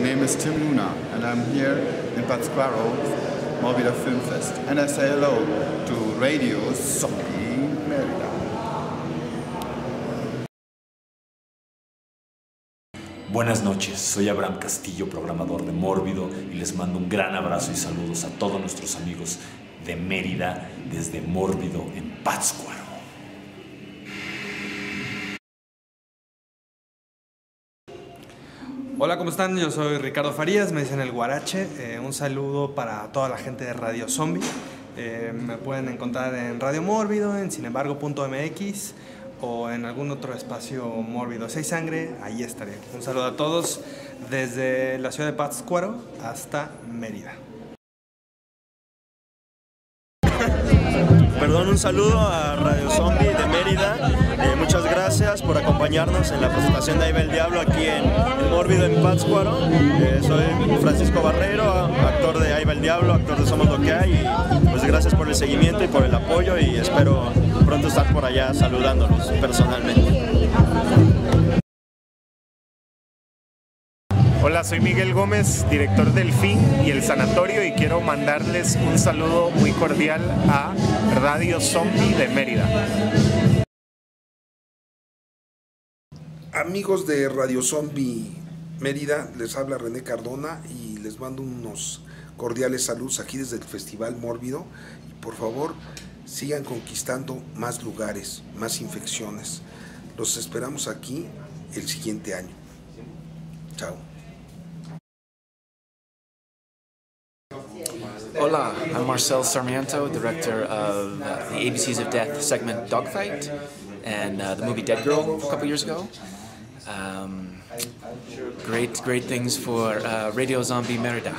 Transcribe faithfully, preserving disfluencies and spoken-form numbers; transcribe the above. My name is Tim Luna, and I'm here in Pátzcuaro, Mórbido Film Fest, and I say hello to Radio Zombie Mérida. Buenas noches, soy Abraham Castillo, programador de Mórbido, y les mando un gran abrazo y saludos a todos nuestros amigos de Mérida, desde Mórbido en Pátzcuaro. Hola, ¿cómo están? Yo soy Ricardo Farías, me dicen El Guarache. Eh, un saludo para toda la gente de Radio Zombie. Eh, me pueden encontrar en Radio Mórbido, en sin embargo punto m x o en algún otro espacio Mórbido. Si hay sangre, ahí estaré. Un saludo a todos desde la ciudad de Pátzcuaro hasta Mérida. Perdón, un saludo a Radio Zombie de Mérida. Eh, muchas gracias por acompañarnos en la presentación de Aiva el Diablo aquí en, en Mórbido, en Pátzcuaro. Eh, soy Francisco Bareiro, actor de Aiva el Diablo, actor de Somos lo que hay. Y pues gracias por el seguimiento y por el apoyo, y espero pronto estar por allá saludándolos personalmente. Hola, soy Miguel Gómez, director del FIN y el Sanatorio, y quiero mandarles un saludo muy cordial a Radio Zombie de Mérida. Amigos de Radio Zombie Mérida, les habla René Cardona y les mando unos cordiales saludos aquí desde el Festival Mórbido. Y por favor, sigan conquistando más lugares, más infecciones. Los esperamos aquí el siguiente año. Chao. Hola, I'm Marcel Sarmiento, director of uh, the A B Cs of Death segment Dogfight and uh, the movie Dead Girl a couple years ago. Um, great, great things for uh, Radio Zombie Mérida.